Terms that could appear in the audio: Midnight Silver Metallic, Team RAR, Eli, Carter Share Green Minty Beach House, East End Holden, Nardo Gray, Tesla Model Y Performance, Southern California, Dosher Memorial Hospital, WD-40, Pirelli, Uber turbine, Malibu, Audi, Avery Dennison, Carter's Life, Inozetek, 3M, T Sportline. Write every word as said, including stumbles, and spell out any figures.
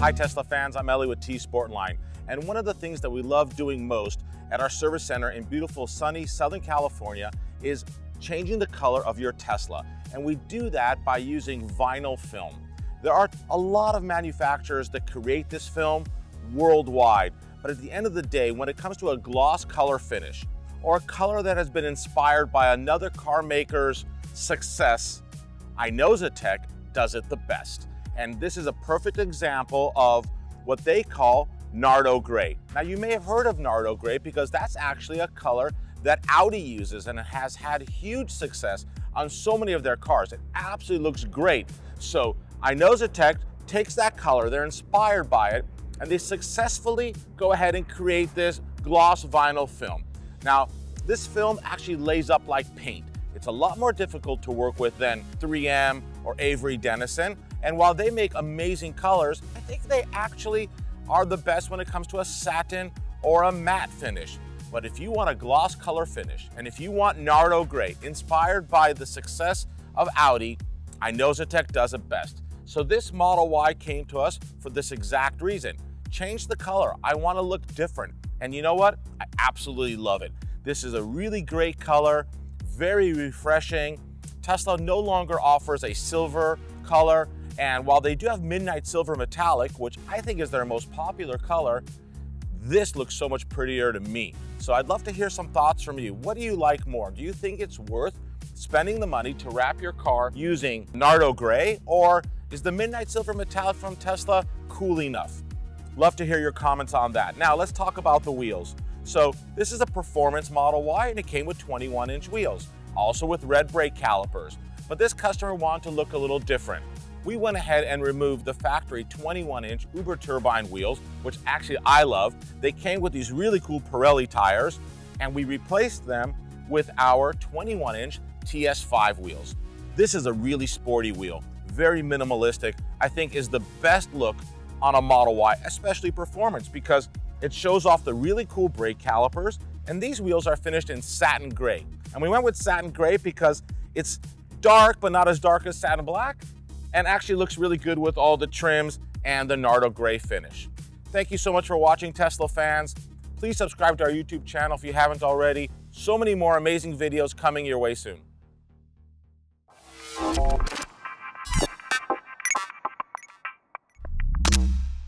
Hi Tesla fans, I'm Eli with T Sportline, and one of the things that we love doing most at our service center in beautiful sunny Southern California is changing the color of your Tesla, and we do that by using vinyl film. There are a lot of manufacturers that create this film worldwide, but at the end of the day, when it comes to a gloss color finish or a color that has been inspired by another car maker's success, Inozetek does it the best. And this is a perfect example of what they call Nardo Gray. Now you may have heard of Nardo Gray because that's actually a color that Audi uses, and it has had huge success on so many of their cars. It absolutely looks great. So Inozetek takes that color, they're inspired by it, and they successfully go ahead and create this gloss vinyl film. Now this film actually lays up like paint. It's a lot more difficult to work with than three M or Avery Dennison. And while they make amazing colors, I think they actually are the best when it comes to a satin or a matte finish. But if you want a gloss color finish, and if you want Nardo Gray, inspired by the success of Audi, Inozetek does it best. So this Model Y came to us for this exact reason. Change the color. I want to look different. And you know what? I absolutely love it. This is a really great color, very refreshing. Tesla no longer offers a silver color, and while they do have Midnight Silver Metallic, which I think is their most popular color, this looks so much prettier to me. So I'd love to hear some thoughts from you. What do you like more? Do you think it's worth spending the money to wrap your car using Nardo Gray, or is the Midnight Silver Metallic from Tesla cool enough? Love to hear your comments on that. Now let's talk about the wheels. So this is a performance Model Y, and it came with twenty-one inch wheels, also with red brake calipers. But this customer wanted to look a little different. We went ahead and removed the factory twenty-one inch Uber turbine wheels, which actually I love. They came with these really cool Pirelli tires, and we replaced them with our twenty-one inch T S five wheels. This is a really sporty wheel, very minimalistic, I think is the best look on a Model Y, especially performance, because it shows off the really cool brake calipers, and these wheels are finished in satin gray. And we went with satin gray because it's dark, but not as dark as satin black, and actually looks really good with all the trims and the Nardo Gray finish. Thank you so much for watching, Tesla fans. Please subscribe to our YouTube channel if you haven't already. So many more amazing videos coming your way soon.